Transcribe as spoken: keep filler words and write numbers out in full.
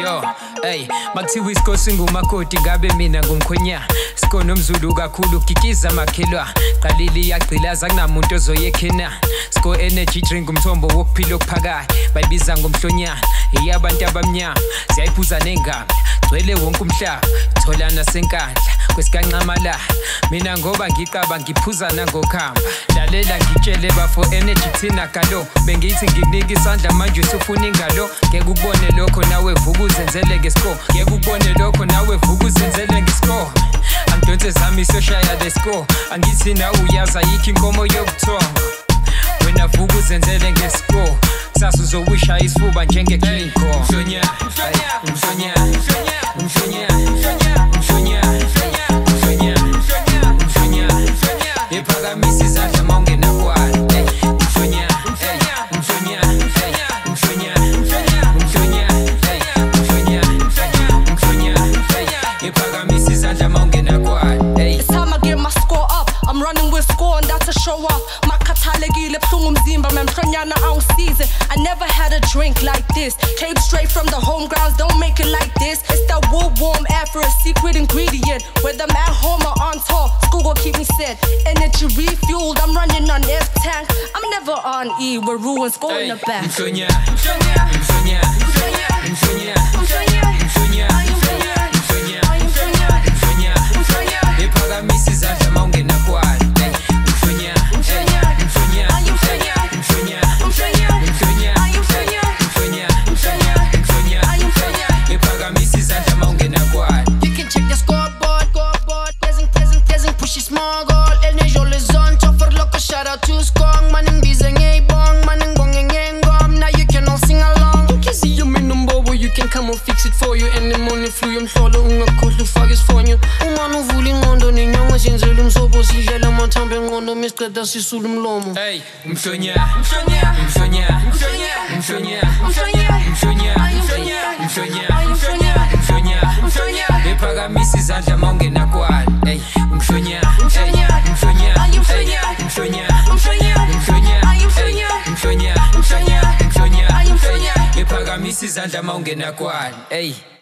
Yo, hey, makthiwa iskosinga umakoti ngabe mina ngumkhwenya sikona umzulu kakhulu kikiza makhelwa qalili yagcilaza kunamuntu ozoyekhena sko energy drink umthombo wokuphila okuphakathi bayibiza ngomhlonyana iyabantu abamnyama siyayiphuza nengabe gcwele wonke umhlaba tholana senkandla kwesikanqamala mina ngoba ngiqaba ngiphuza nangokhamba lalela ngitshele bafo energy thina galo bengithi ngikunika isandla manje usufuna ingalo ngeke ubone lokho nawe vukuzenzele ngescore ngeke ubone lokho nawe vukuzenzele ngescore andonze zami soshaya the score angithi nawe uyaza yikho inkomo yokuthonga wena vukuzenzele ngescore kusasa uzowisha isifuba njengeking kong mhlonya mhlonya mhlonya mhlonya mhlonya mhlonya iphakamisa izandla mawungena kwalo mhlonya mhlonya mhlonya mhlonya mhlonya mhlonya iphakamisa izandla mawungena kwalo it's time I get my score up I'm running with score and that's a show up makhathalekile buhlungu umzimba memhlonyana awusize I never had a drink like this came straight from the home grounds don't make it like this it's that wool warm air for a secret ingredient whether I'm at home or on tour school will keep me set energy refueled I'm running on this tank I'm never on E we're ruins go in the back mhlonya mhlonya mhlonya mhlonya mhlonya mhlonya mhlonya mhlonya mhlonya iphakamisa izandla mawungena kwalo Dasi sulumlomo hey mhlonya mhlonya mhlonya mhlonya mhlonya mhlonya mhlonya mhlonya mhlonya mhlonya mhlonya mhlonya iphakamisa izandla mawungena kwalo hey mhlonya mhlonya mhlonya mhlonya mhlonya mhlonya mhlonya mhlonya mhlonya mhlonya iphakamisa izandla mawungena kwalo hey